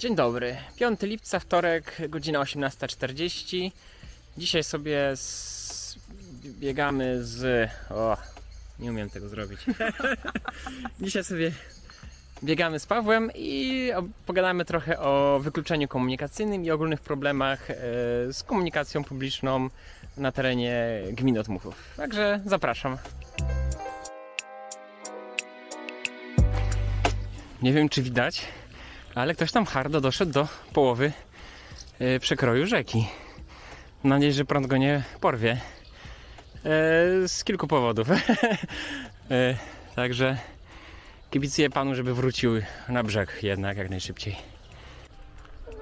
Dzień dobry, 5 lipca, wtorek, godzina 18:40. Dzisiaj sobie biegamy z... O, nie umiem tego zrobić. Dzisiaj sobie biegamy z Pawłem i pogadamy trochę o wykluczeniu komunikacyjnym i ogólnych problemach z komunikacją publiczną na terenie gminy Otmuchów. Także zapraszam. Nie wiem, czy widać, ale ktoś tam hardo doszedł do połowy przekroju rzeki. Mam nadzieję, że prąd go nie porwie. Z kilku powodów. Także kibicuję panu, żeby wrócił na brzeg jednak jak najszybciej.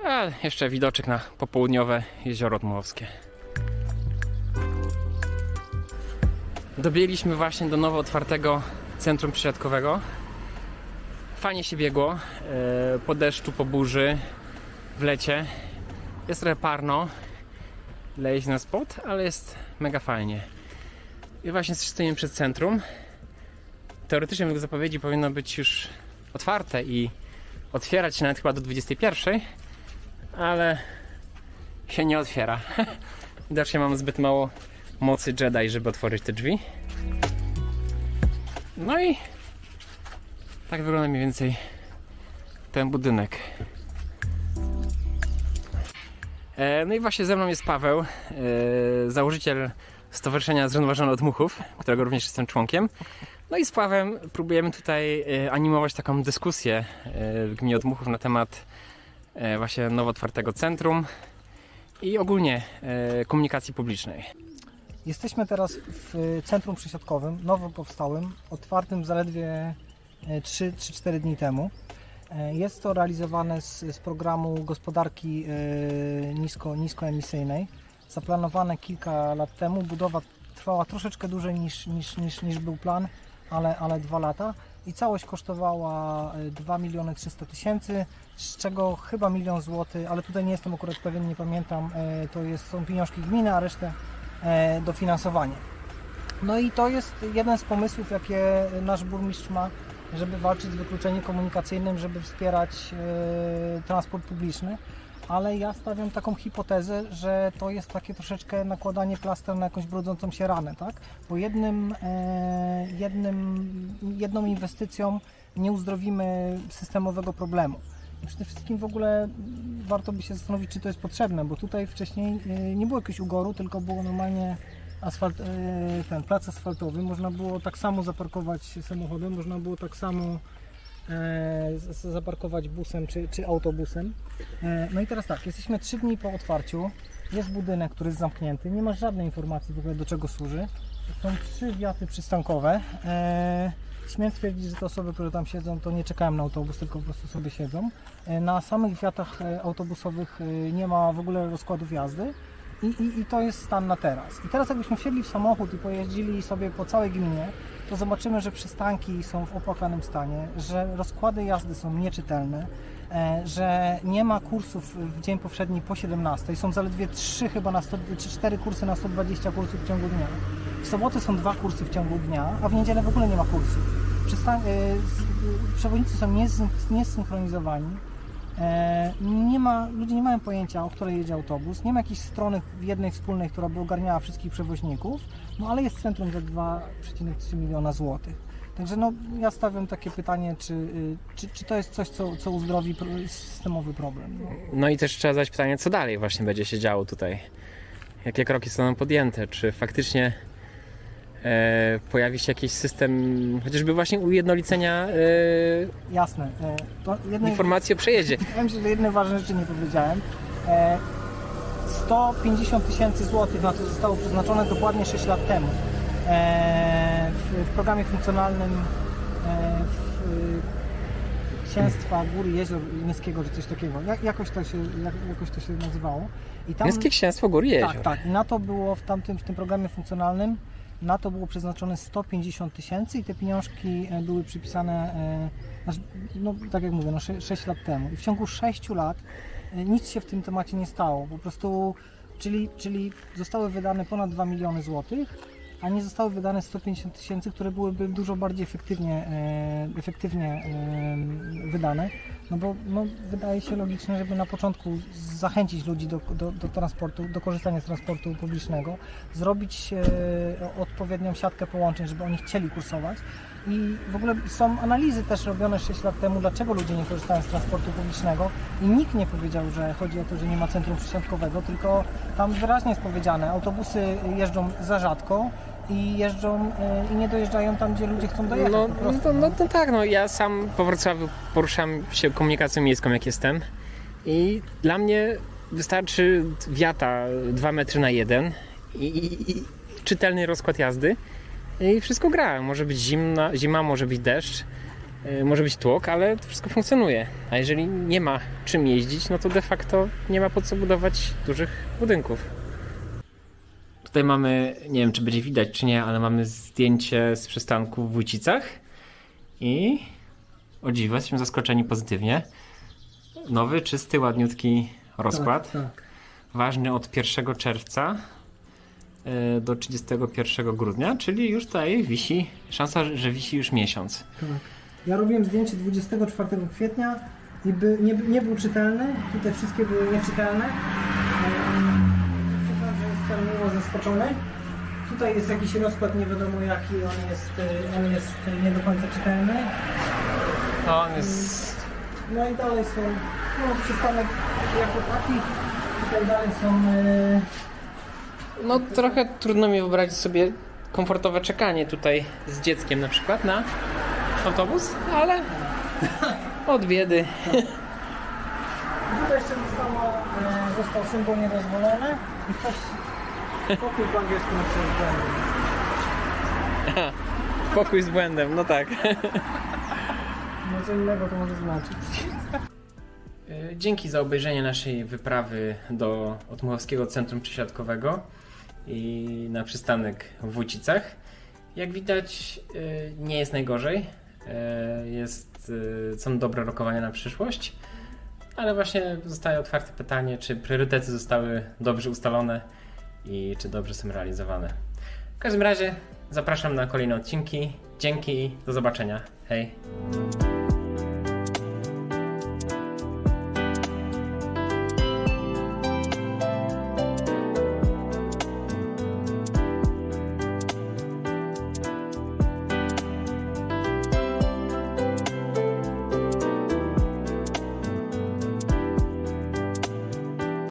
A jeszcze widoczek na popołudniowe jezioro Otmuchowskie. Dobiegliśmy właśnie do nowo otwartego Centrum Przesiadkowego. Fajnie się biegło, po deszczu, po burzy, w lecie. Jest trochę parno, leje się na spod, ale jest mega fajnie. I właśnie stoimy przed centrum. Teoretycznie według zapowiedzi powinno być już otwarte i otwierać się nawet chyba do 21, ale się nie otwiera. Widocznie mam zbyt mało mocy Jedi, żeby otworzyć te drzwi. No i tak wygląda mniej więcej ten budynek. No i właśnie ze mną jest Paweł, założyciel Stowarzyszenia Zrównoważonych Otmuchów, którego również jestem członkiem. No i z Pawłem próbujemy tutaj animować taką dyskusję w gminie Otmuchów na temat właśnie nowo otwartego centrum i ogólnie komunikacji publicznej. Jesteśmy teraz w centrum przesiadkowym, nowo powstałym, otwartym zaledwie 3-4 dni temu. Jest to realizowane z programu gospodarki niskoemisyjnej. Zaplanowane kilka lat temu. Budowa trwała troszeczkę dłużej niż był plan, ale 2 lata. I całość kosztowała 2 300 000, z czego chyba 1 000 000 złotych, ale tutaj nie jestem akurat pewien, nie pamiętam. Są pieniążki gminy, a resztę dofinansowanie. No i to jest jeden z pomysłów, jakie nasz burmistrz ma, żeby walczyć z wykluczeniem komunikacyjnym, żeby wspierać transport publiczny, ale ja stawiam taką hipotezę, że to jest takie troszeczkę nakładanie plastra na jakąś brudzącą się ranę, tak? Bo jedną inwestycją nie uzdrowimy systemowego problemu. Przede wszystkim w ogóle warto by się zastanowić, czy to jest potrzebne, bo tutaj wcześniej nie było jakiegoś ugoru, tylko było normalnie plac asfaltowy, można było tak samo zaparkować samochodem, można było tak samo zaparkować busem czy autobusem. No i teraz tak, jesteśmy 3 dni po otwarciu, jest budynek, który jest zamknięty, nie ma żadnej informacji w ogóle, do czego służy. Są 3 wiaty przystankowe. Śmiem twierdzić, że te osoby, które tam siedzą, to nie czekają na autobus, tylko po prostu sobie siedzą. Na samych wiatach autobusowych nie ma w ogóle rozkładów jazdy. I to jest stan na teraz. I teraz jakbyśmy wsiedli w samochód i pojeździli sobie po całej gminie, to zobaczymy, że przystanki są w opłakanym stanie, że rozkłady jazdy są nieczytelne, że nie ma kursów w dzień powszedni po 17. Są zaledwie 3 chyba na 100, czy 4 kursy na 120 kursów w ciągu dnia. W soboty są 2 kursy w ciągu dnia, a w niedzielę w ogóle nie ma kursów. Przewodnicy są niesynchronizowani. Ludzie nie mają pojęcia, o której jedzie autobus, nie ma jakiejś strony jednej wspólnej, która by ogarniała wszystkich przewoźników, no ale jest centrum za 2,3 miliona złotych. Także no, ja stawiam takie pytanie, czy to jest coś, co uzdrowi systemowy problem. No i też trzeba zadać pytanie, co dalej właśnie będzie się działo tutaj. Jakie kroki są podjęte, czy faktycznie pojawi się jakiś system, chociażby właśnie ujednolicenia jasne. Informacji o przejeździe. Wiem, że jedne ważne rzeczy nie powiedziałem. 150 000 złotych na to zostało przeznaczone dokładnie 6 lat temu. W programie funkcjonalnym Księstwa Góry, Jezior Niskiego, czy coś takiego. Jakoś to się nazywało. I tam, Niskie Księstwo Góry, Jezior. Tak. I na to było w tym programie funkcjonalnym na to było przeznaczone 150 000 i te pieniążki były przypisane, no tak jak mówię, 6 lat temu. I w ciągu 6 lat nic się w tym temacie nie stało. Po prostu, czyli zostały wydane ponad 2 miliony złotych, a nie zostały wydane 150 000, które byłyby dużo bardziej efektywnie wydane. No bo no, wydaje się logiczne, żeby na początku zachęcić ludzi do transportu, do korzystania z transportu publicznego, zrobić odpowiednią siatkę połączeń, żeby oni chcieli kursować. I w ogóle są analizy też robione 6 lat temu, dlaczego ludzie nie korzystają z transportu publicznego i nikt nie powiedział, że chodzi o to, że nie ma centrum przesiadkowego, tylko tam wyraźnie jest powiedziane, autobusy jeżdżą za rzadko i jeżdżą i nie dojeżdżają tam, gdzie ludzie chcą dojechać. No tak, no ja sam po Wrocławiu poruszam się komunikacją miejską, jak jestem, i dla mnie wystarczy wiata 2 metry na 1 i czytelny rozkład jazdy. I wszystko gra. Może być zima, może być deszcz, może być tłok, ale to wszystko funkcjonuje. A jeżeli nie ma czym jeździć, no to de facto nie ma po co budować dużych budynków. Tutaj mamy, nie wiem czy będzie widać czy nie, ale mamy zdjęcie z przystanku w Wójcicach i o dziwo, jesteśmy zaskoczeni pozytywnie. Nowy, czysty, ładniutki rozkład. Tak, tak. Ważny od 1 czerwca. Do 31 grudnia, czyli już tutaj wisi, szansa, że wisi już miesiąc. Tak. Ja robiłem zdjęcie 24 kwietnia i nie był czytelny, tutaj wszystkie były nieczytelne. Przyznam, że jestem miło zaskoczony. Tutaj jest jakiś rozkład, nie wiadomo jaki, on jest nie do końca czytelny. On jest... No i dalej są, no, przystanek jako taki, tutaj dalej są... No trochę trudno mi wyobrazić sobie komfortowe czekanie tutaj z dzieckiem na przykład na autobus, ale od biedy. Tutaj jeszcze został symbol niedozwolony i ktoś pokój po angielsku z błędem. Pokój z błędem, no tak. No co innego to może znaczyć. Dzięki za obejrzenie naszej wyprawy do Otmuchowskiego Centrum Przesiadkowego i na przystanek w Wójcicach. Jak widać, nie jest najgorzej, są dobre rokowania na przyszłość, ale właśnie zostaje otwarte pytanie, czy priorytety zostały dobrze ustalone i czy dobrze są realizowane. W każdym razie zapraszam na kolejne odcinki. Dzięki i do zobaczenia. Hej!